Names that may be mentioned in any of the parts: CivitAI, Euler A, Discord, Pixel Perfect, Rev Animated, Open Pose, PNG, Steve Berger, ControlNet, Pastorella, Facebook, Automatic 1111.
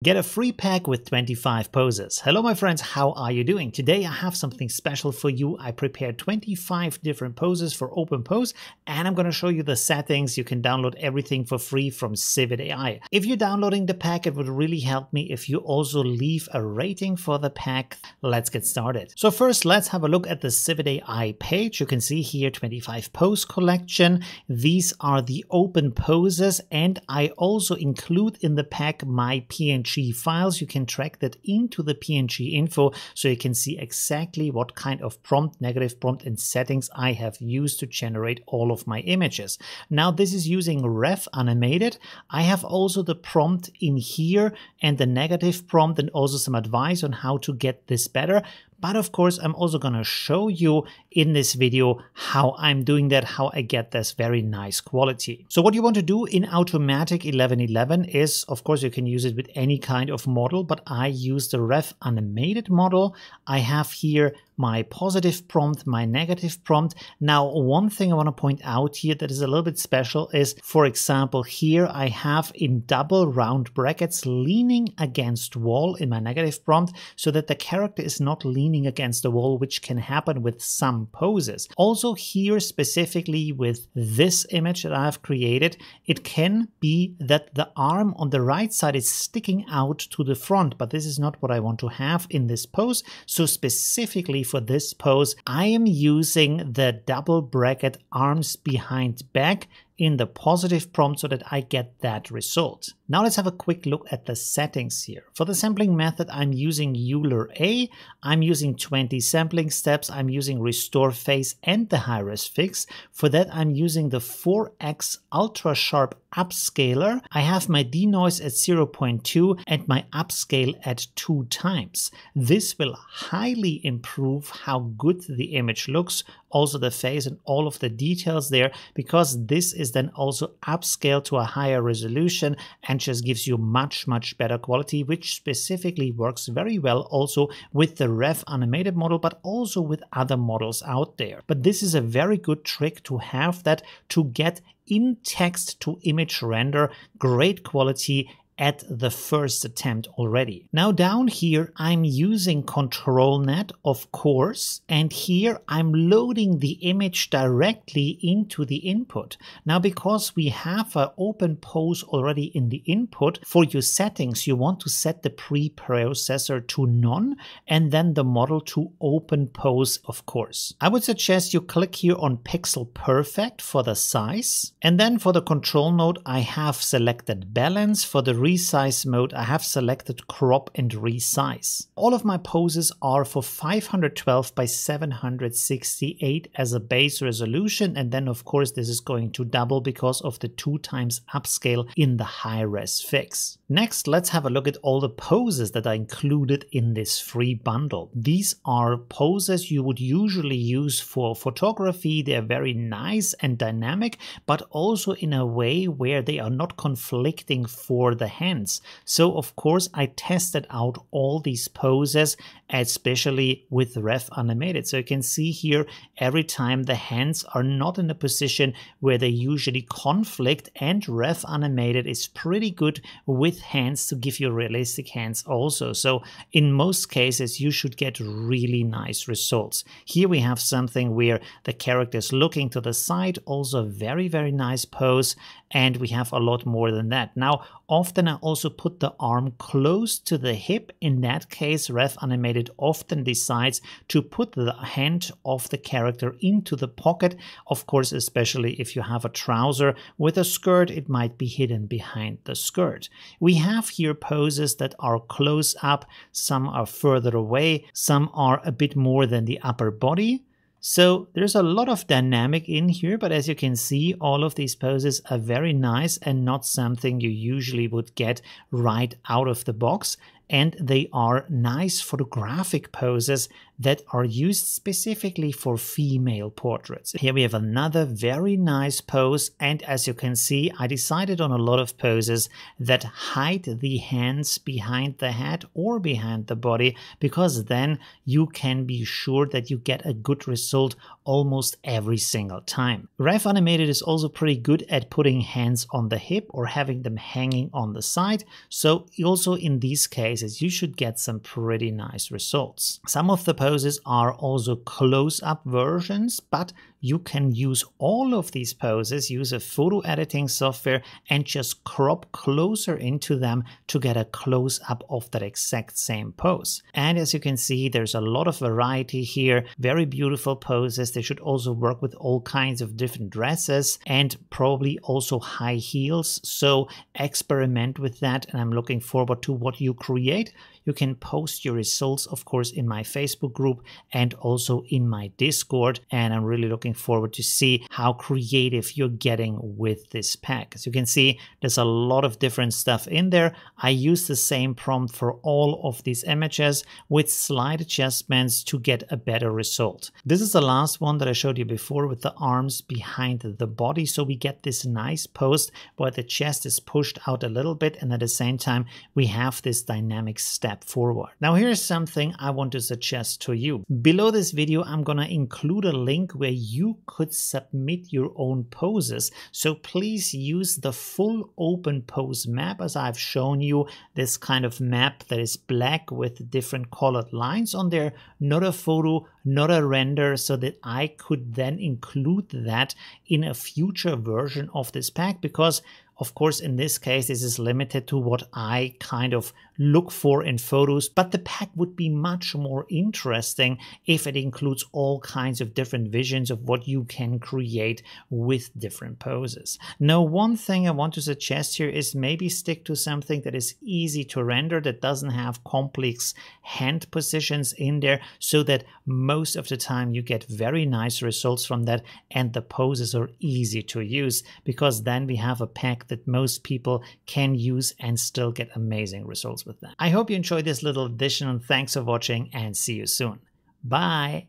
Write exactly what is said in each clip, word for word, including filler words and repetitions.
Get a free pack with twenty-five poses. Hello my friends, how are you doing? Today I have something special for you. I prepared twenty-five different poses for Open Pose, and I'm going to show you the settings. You can download everything for free from CivitAI. If you're downloading the pack, it would really help me if you also leave a rating for the pack. Let's get started. So first, let's have a look at the CivitAI page. You can see here twenty-five pose collection. These are the open poses, and I also include in the pack my P N G files. You can track that into the P N G info, so you can see exactly what kind of prompt, negative prompt, and settings I have used to generate all of my images. Now this is using Rev Animated. I have also the prompt in here and the negative prompt, and also some advice on how to get this better. But of course, I'm also going to show you in this video how I'm doing that, how I get this very nice quality. So what you want to do in Automatic eleven eleven is, of course, you can use it with any kind of model, but I use the Rev Animated model. I have here my positive prompt, my negative prompt. Now, one thing I want to point out here that is a little bit special is, for example, here I have in double round brackets leaning against wall in my negative prompt, so that the character is not leaning against the wall, which can happen with some poses. Also here, specifically with this image that I've created, it can be that the arm on the right side is sticking out to the front, but this is not what I want to have in this pose. So specifically for this pose, I am using the double bracket arms behind back in the positive prompt, so that I get that result. Now let's have a quick look at the settings here. For the sampling method, I'm using Euler A. I'm using twenty sampling steps. I'm using restore phase and the high-res fix. For that, I'm using the four X ultra sharp upscaler. I have my denoise at zero point two and my upscale at two times. This will highly improve how good the image looks, also the face and all of the details there, because this is then also upscaled to a higher resolution and just gives you much, much better quality, which specifically works very well also with the Rev Animated model, but also with other models out there. But this is a very good trick to have, that to get in text to image render great quality at the first attempt already. Now down here, I'm using ControlNet, of course, and here I'm loading the image directly into the input. Now, because we have an open pose already in the input, for your settings, you want to set the preprocessor to none, and then the model to open pose, of course. I would suggest you click here on Pixel Perfect for the size, and then for the control node, I have selected balance. For the resize mode, I have selected crop and resize. All of my poses are for five twelve by seven sixty-eight as a base resolution, and then of course this is going to double because of the two times upscale in the high-res fix. Next, let's have a look at all the poses that are included in this free bundle. These are poses you would usually use for photography. They are very nice and dynamic, but also in a way where they are not conflicting for the hands. So of course I tested out all these poses, especially with Rev Animated. So you can see here every time the hands are not in a position where they usually conflict, and Rev Animated is pretty good with hands to give you realistic hands also. So in most cases you should get really nice results. Here we have something where the character is looking to the side, also very, very nice pose, and we have a lot more than that. Now, often I also put the arm close to the hip. In that case, Rev Animated often decides to put the hand of the character into the pocket. Of course, especially if you have a trouser with a skirt, it might be hidden behind the skirt. We have here poses that are close up, some are further away, some are a bit more than the upper body. So there's a lot of dynamic in here, but as you can see, all of these poses are very nice and not something you usually would get right out of the box. and they are nice photographic poses that are used specifically for female portraits. Here we have another very nice pose, and as you can see, I decided on a lot of poses that hide the hands behind the head or behind the body, because then you can be sure that you get a good result almost every single time. Rev Animated is also pretty good at putting hands on the hip or having them hanging on the side, so also in these cases you should get some pretty nice results. Some of the poses are also close-up versions, but you can use all of these poses, use a photo editing software, and just crop closer into them to get a close-up of that exact same pose. And as you can see, there's a lot of variety here, very beautiful poses. They should also work with all kinds of different dresses and probably also high heels, so experiment with that, and I'm looking forward to what you create. You can post your results, of course, in my Facebook group and also in my Discord, and I'm really looking forward to see how creative you're getting with this pack. As you can see, there's a lot of different stuff in there. I use the same prompt for all of these images with slight adjustments to get a better result. This is the last one that I showed you before with the arms behind the body, so we get this nice pose where the chest is pushed out a little bit, and at the same time we have this dynamic step forward. Now here's something I want to suggest to you. Below this video I'm gonna include a link where you could submit your own poses, so please use the full Open Pose map as I've shown you, this kind of map that is black with different colored lines on there, not a photo, not a render, so that I could then include that in a future version of this pack, because of course, in this case, this is limited to what I kind of look for in photos, but the pack would be much more interesting if it includes all kinds of different visions of what you can create with different poses. Now, one thing I want to suggest here is maybe stick to something that is easy to render, that doesn't have complex hand positions in there, so that most of the time you get very nice results from that and the poses are easy to use, because then we have a pack that most people can use and still get amazing results with them. I hope you enjoyed this little edition, and thanks for watching, and see you soon. Bye!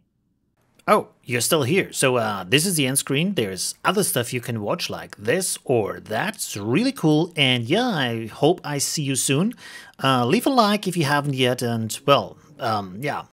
Oh, you're still here. So uh, this is the end screen. There's other stuff you can watch like this or that's really cool. And yeah, I hope I see you soon. Uh, leave a like if you haven't yet, and well, um, yeah.